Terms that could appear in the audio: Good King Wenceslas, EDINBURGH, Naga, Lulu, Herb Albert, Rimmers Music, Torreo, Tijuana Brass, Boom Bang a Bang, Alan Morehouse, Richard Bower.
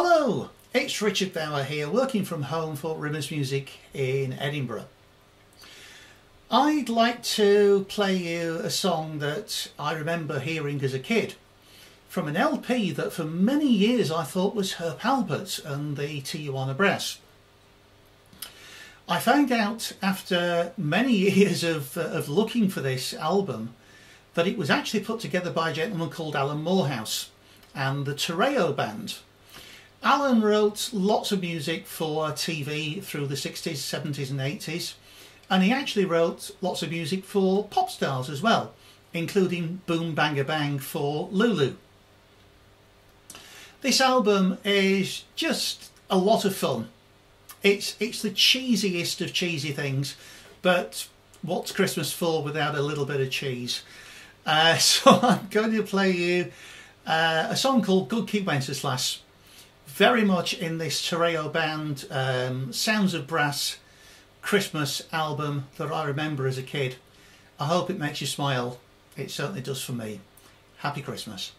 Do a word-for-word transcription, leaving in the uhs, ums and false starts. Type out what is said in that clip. Hello, it's Richard Bower here, working from home for Rimmers Music in Edinburgh. I'd like to play you a song that I remember hearing as a kid from an L P that for many years I thought was Herb Albert and the Tijuana Brass. I found out after many years of, uh, of looking for this album that it was actually put together by a gentleman called Alan Morehouse and the Torreo band. Alan wrote lots of music for T V through the sixties, seventies and eighties, and he actually wrote lots of music for pop stars as well, including Boom Bang a Bang for Lulu. This album is just a lot of fun. It's, it's the cheesiest of cheesy things, but what's Christmas for without a little bit of cheese? Uh, so I'm going to play you uh, a song called Good King Wenceslas. Very much in this Torreo band um, Sounds of Brass Christmas album that I remember as a kid. I hope it makes you smile. It certainly does for me. Happy Christmas.